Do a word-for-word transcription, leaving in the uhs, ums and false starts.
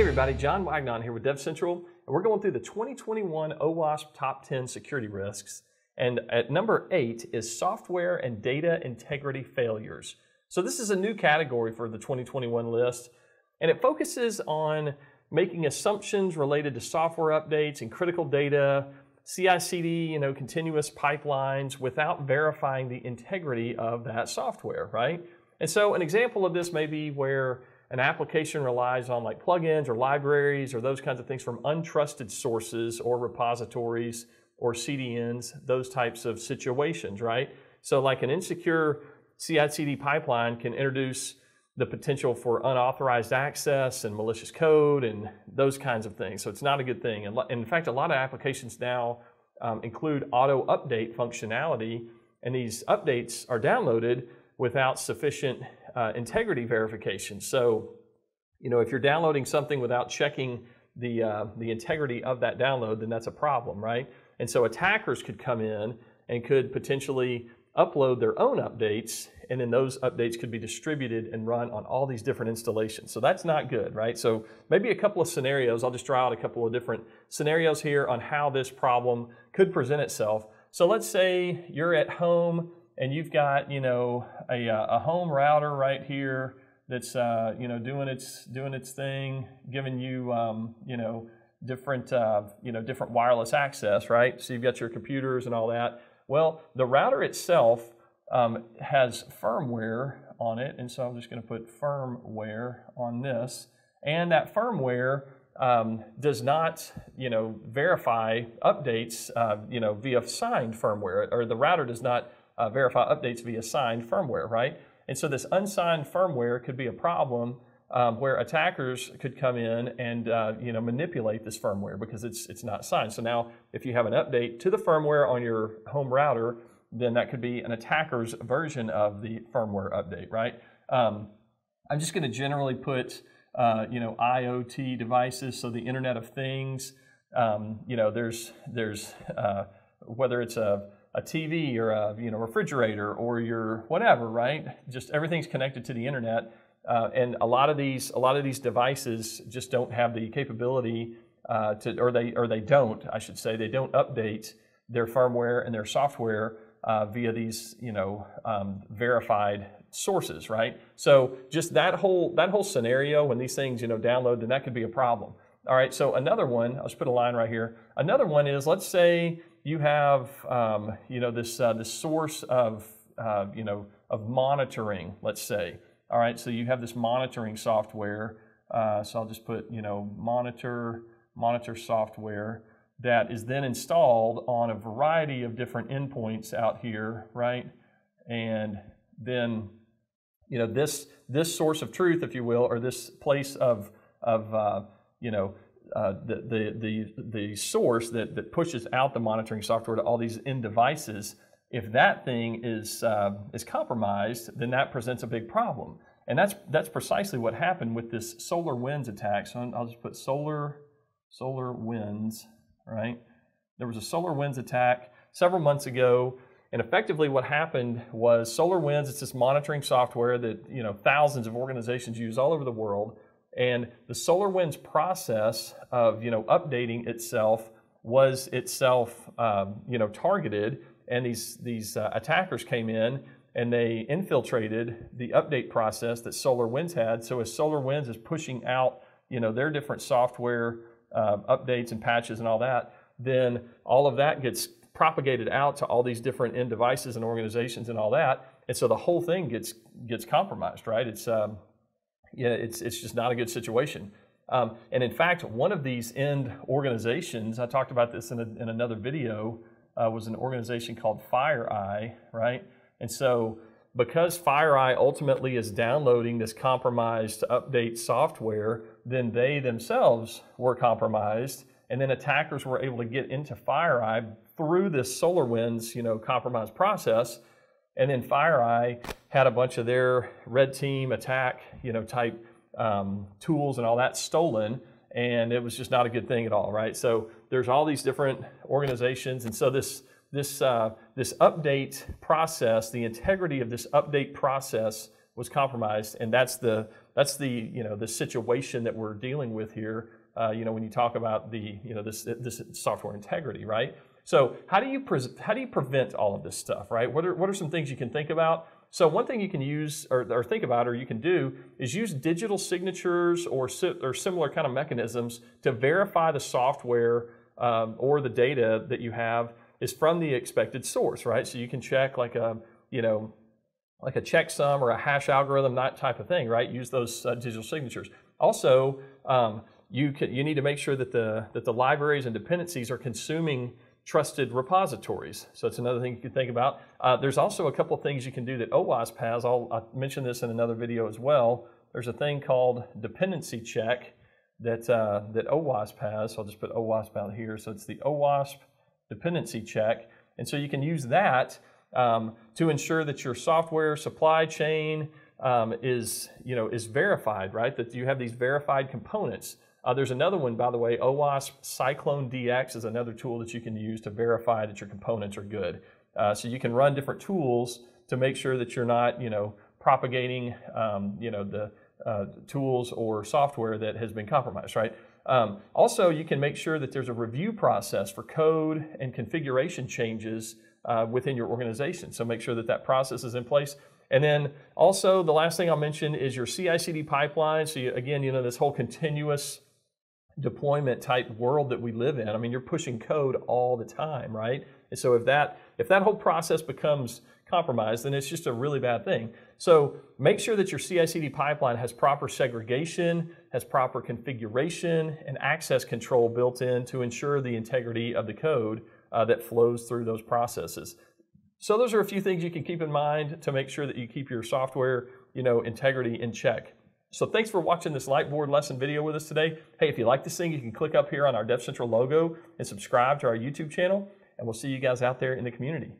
Hey everybody, John Wagnon here with Dev Central, and we're going through the twenty twenty-one OWASP Top ten Security Risks, and at number eight is Software and Data Integrity Failures. So this is a new category for the twenty twenty-one list, and it focuses on making assumptions related to software updates and critical data, C I C D, you know, continuous pipelines, without verifying the integrity of that software, right? And so an example of this may be where an application relies on like plugins or libraries or those kinds of things from untrusted sources or repositories or C D Ns, those types of situations, right? So like an insecure C I C D pipeline can introduce the potential for unauthorized access and malicious code and those kinds of things. So it's not a good thing. And in fact, a lot of applications now um, include auto update functionality, and these updates are downloaded without sufficient uh, integrity verification. So, you know, if you're downloading something without checking the, uh, the integrity of that download, then that's a problem, right? And so attackers could come in and could potentially upload their own updates, and then those updates could be distributed and run on all these different installations. So that's not good, right? So maybe a couple of scenarios. I'll just draw out a couple of different scenarios here on how this problem could present itself. So let's say you're at home, and you've got, you know, a, a home router right here that's, uh, you know, doing its doing its thing, giving you, um, you know, different, uh, you know, different wireless access, right? So you've got your computers and all that. Well, the router itself um, has firmware on it, and so I'm just going to put firmware on this, and that firmware um, does not, you know, verify updates, uh, you know, via signed firmware, or the router does not Uh, verify updates via signed firmware, right? And so this unsigned firmware could be a problem um, where attackers could come in and uh, you know, manipulate this firmware because it's it's not signed. So now if you have an update to the firmware on your home router, then that could be an attacker's version of the firmware update, right? Um, I'm just going to generally put uh, you know, I O T devices, so the Internet of Things. Um, you know, there's there's uh, whether it's a a T V or a, you know, refrigerator or your whatever, right? Just everything's connected to the internet, uh, and a lot of these a lot of these devices just don't have the capability uh, to, or they or they don't, I should say, they don't update their firmware and their software uh, via these, you know, um, verified sources, right? So just that whole that whole scenario when these things, you know, download, then that could be a problem. All right. So another one, I'll just put a line right here. Another one is, let's say you have, um, you know, this uh, this source of, uh, you know, of monitoring, let's say. All right, so you have this monitoring software. Uh, so I'll just put, you know, monitor, monitor software that is then installed on a variety of different endpoints out here, right? And then, you know, this this source of truth, if you will, or this place of, of uh, you know, Uh, the, the, the, the source that, that pushes out the monitoring software to all these end devices, if that thing is, uh, is compromised, then that presents a big problem. And that's, that's precisely what happened with this SolarWinds attack. So I'll just put Solar, SolarWinds, right? There was a SolarWinds attack several months ago, and effectively what happened was SolarWinds, it's this monitoring software that, you know, thousands of organizations use all over the world. And the SolarWinds process of, you know, updating itself was itself, um, you know, targeted, and these these uh, attackers came in and they infiltrated the update process that SolarWinds had. So as SolarWinds is pushing out, you know, their different software uh, updates and patches and all that, then all of that gets propagated out to all these different end devices and organizations and all that, and so the whole thing gets gets compromised, right? It's um, Yeah, it's, it's just not a good situation. Um, and in fact, one of these end organizations, I talked about this in, a, in another video, uh, was an organization called FireEye, right? And so because FireEye ultimately is downloading this compromised update software, then they themselves were compromised, and then attackers were able to get into FireEye through this SolarWinds, you know, compromise process. And then FireEye had a bunch of their red team attack, you know, type um, tools and all that stolen, and it was just not a good thing at all, right? So there's all these different organizations, and so this this uh, this update process, the integrity of this update process was compromised, and that's the that's the, you know, the situation that we're dealing with here. Uh, you know, when you talk about the, you know, this this software integrity, right? So how do you pre how do you prevent all of this stuff, right? What are what are some things you can think about? So one thing you can use or, or think about or you can do is use digital signatures or si or similar kind of mechanisms to verify the software um, or the data that you have is from the expected source, right? So you can check like a, you know, like a checksum or a hash algorithm, that type of thing, right? Use those uh, digital signatures. Also, um, you can you need to make sure that the that the libraries and dependencies are consuming trusted repositories. So that's another thing you can think about. Uh, there's also a couple of things you can do that OWASP has. I'll, I'll mention this in another video as well. There's a thing called dependency check that uh, that OWASP has. So I'll just put OWASP out here. So it's the OWASP dependency check, and so you can use that um, to ensure that your software supply chain um, is you know is verified, right? That you have these verified components. Uh, there's another one, by the way, OWASP Cyclone D X is another tool that you can use to verify that your components are good. Uh, so you can run different tools to make sure that you're not, you know, propagating, um, you know, the uh, tools or software that has been compromised, right? Um, also, you can make sure that there's a review process for code and configuration changes uh, within your organization. So make sure that that process is in place. And then also, the last thing I'll mention is your C I C D pipeline. So you, again, you know, this whole continuous deployment type world that we live in. I mean, you're pushing code all the time, right? And so if that if that whole process becomes compromised, then it's just a really bad thing. So make sure that your C I C D pipeline has proper segregation, has proper configuration and access control built in to ensure the integrity of the code uh, that flows through those processes. So those are a few things you can keep in mind to make sure that you keep your software, you know, integrity in check. So thanks for watching this Lightboard lesson video with us today. Hey, if you like this thing, you can click up here on our Dev Central logo and subscribe to our YouTube channel, and we'll see you guys out there in the community.